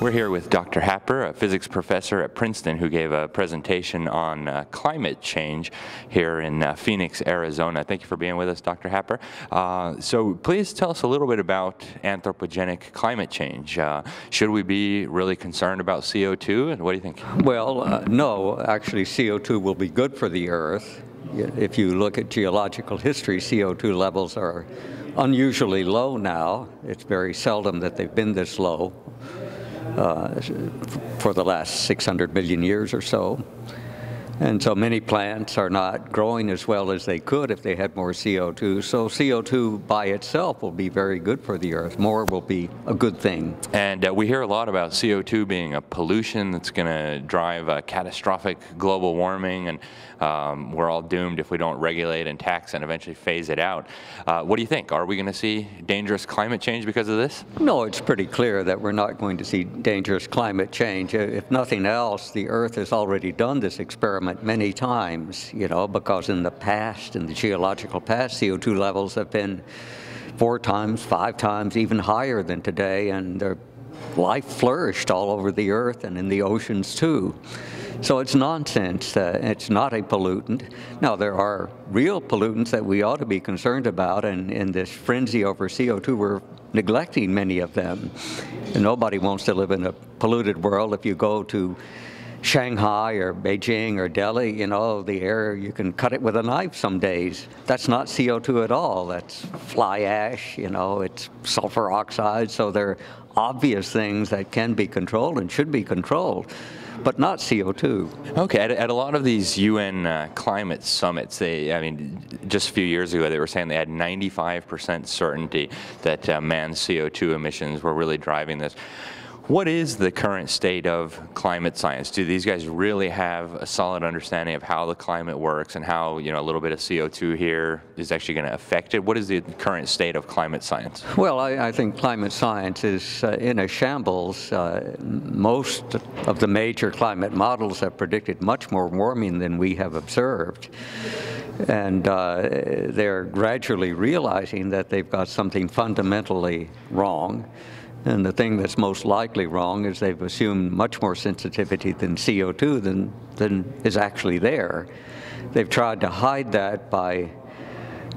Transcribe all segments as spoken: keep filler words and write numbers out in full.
We're here with Doctor Happer, a physics professor at Princeton, who gave a presentation on uh, climate change here in uh, Phoenix, Arizona. Thank you for being with us, Doctor Happer. Uh, so please tell us a little bit about anthropogenic climate change. Uh, should we be really concerned about C O two, and what do you think? Well, uh, no, actually C O two will be good for the Earth. If you look at geological history, C O two levels are unusually low now. It's very seldom that they've been this low. Uh, for the last six hundred million years or so. And so many plants are not growing as well as they could if they had more C O two. So C O two by itself will be very good for the Earth. More will be a good thing. And uh, we hear a lot about C O two being a pollution that's going to drive a catastrophic global warming, and um, we're all doomed if we don't regulate and tax and eventually phase it out. Uh, what do you think? Are we going to see dangerous climate change because of this? No, it's pretty clear that we're not going to see dangerous climate change. If nothing else, the Earth has already done this experiment many times, you know, because in the past, in the geological past, C O two levels have been four times, five times, even higher than today, and their life flourished all over the Earth and in the oceans too. So it's nonsense. Uh, it's not a pollutant. Now, there are real pollutants that we ought to be concerned about, and in this frenzy over C O two, we're neglecting many of them. And nobody wants to live in a polluted world. If you go to Shanghai or Beijing or Delhi, you know, the air, you can cut it with a knife some days. That's not C O two at all. That's fly ash, you know, it's sulfur oxide. So there are obvious things that can be controlled and should be controlled, but not C O two. Okay, at, at a lot of these U N uh, climate summits, they, I mean, just a few years ago, they were saying they had ninety-five percent certainty that uh, man's C O two emissions were really driving this. What is the current state of climate science? Do these guys really have a solid understanding of how the climate works and how, you know, a little bit of C O two here is actually going to affect it? What is the current state of climate science? Well, I, I think climate science is uh, in a shambles. Uh, most of the major climate models have predicted much more warming than we have observed. And uh, they're gradually realizing that they've got something fundamentally wrong. And the thing that's most likely wrong is they've assumed much more sensitivity than C O two than, than is actually there. They've tried to hide that by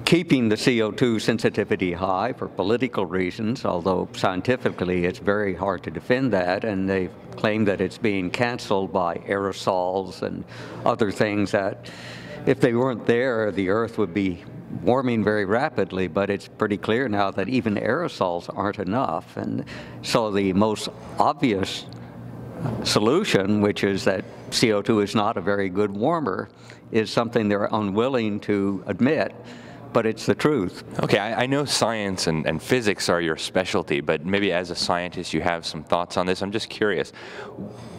keeping the C O two sensitivity high for political reasons, although scientifically it's very hard to defend that, and they've claimed that it's being canceled by aerosols and other things that, if they weren't there, the Earth would be warming very rapidly, but it's pretty clear now that even aerosols aren't enough. And so the most obvious solution, which is that C O two is not a very good warmer, is something they're unwilling to admit, but it's the truth. Okay, I, I know science and, and physics are your specialty, but maybe as a scientist you have some thoughts on this. I'm just curious,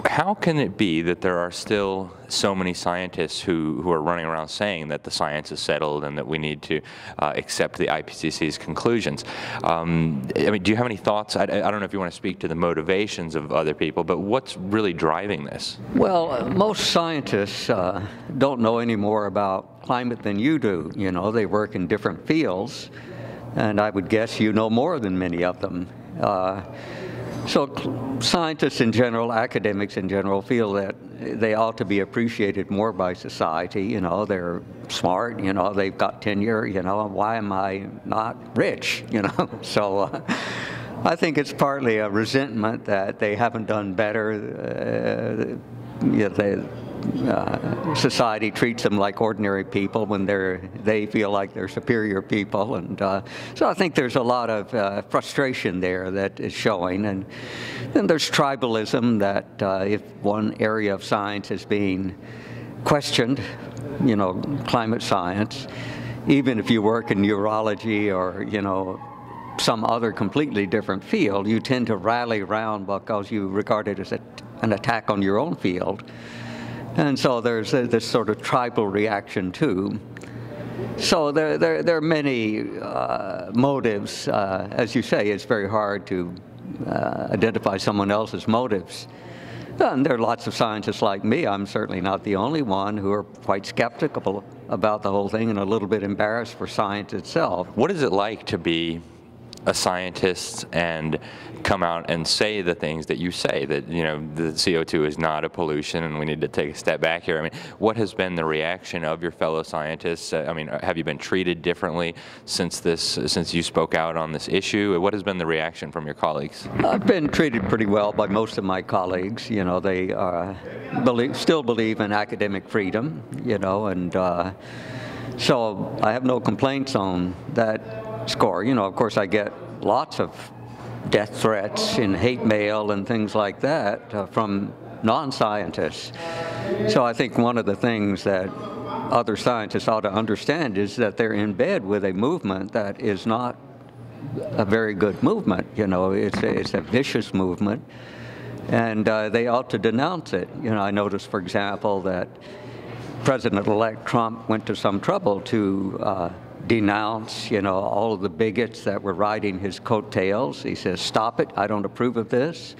how can it be that there are still so many scientists who, who are running around saying that the science is settled and that we need to uh, accept the I P C C's conclusions? Um, I mean, do you have any thoughts? I, I don't know if you want to speak to the motivations of other people, but what's really driving this? Well, uh, most scientists uh, don't know any more about climate than you do. You know, they work in different fields, and I would guess you know more than many of them. Uh, So scientists in general, academics in general, feel that they ought to be appreciated more by society. You know, they're smart, you know, they've got tenure, you know, why am I not rich, you know? So uh, I think it's partly a resentment that they haven't done better. Uh, you know, they, Uh, society treats them like ordinary people when they're, they feel like they're superior people. And uh, so I think there's a lot of uh, frustration there that is showing. And then there's tribalism, that uh, if one area of science is being questioned, you know, climate science, even if you work in neurology or, you know, some other completely different field, you tend to rally around because you regard it as a, an attack on your own field. And so there's a, this sort of tribal reaction, too. So there, there, there are many uh, motives. Uh, as you say, it's very hard to uh, identify someone else's motives. And there are lots of scientists like me, I'm certainly not the only one, who are quite skeptical about the whole thing and a little bit embarrassed for science itself. What is it like to be a scientist and come out and say the things that you say, that, you know, the C O two is not a pollution and we need to take a step back here. I mean, what has been the reaction of your fellow scientists? I mean, have you been treated differently since this, since you spoke out on this issue? What has been the reaction from your colleagues? I've been treated pretty well by most of my colleagues. You know, they uh, believe, still believe in academic freedom, you know, and uh, so I have no complaints on that score. You know, of course, I get lots of death threats and hate mail and things like that uh, from non-scientists. So I think one of the things that other scientists ought to understand is that they're in bed with a movement that is not a very good movement. You know, it's a, it's a vicious movement, and uh, they ought to denounce it. You know, I noticed, for example, that President-elect Trump went to some trouble to uh, denounce, you know, all of the bigots that were riding his coattails. He says, stop it, I don't approve of this.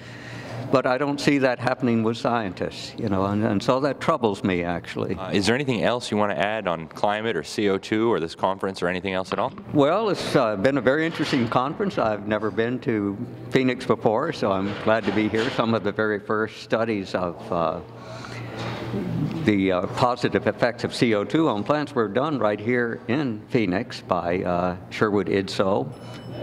But I don't see that happening with scientists, you know, and, and so that troubles me, actually. Uh, is there anything else you want to add on climate or C O two or this conference or anything else at all? Well, it's uh, been a very interesting conference. I've never been to Phoenix before, so I'm glad to be here. Some of the very first studies of uh, the uh, positive effects of C O two on plants were done right here in Phoenix by uh, Sherwood Idso,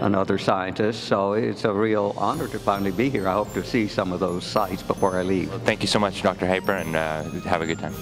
another scientist. So it's a real honor to finally be here. I hope to see some of those sites before I leave. Well, thank you so much, Doctor Happer, and uh, have a good time.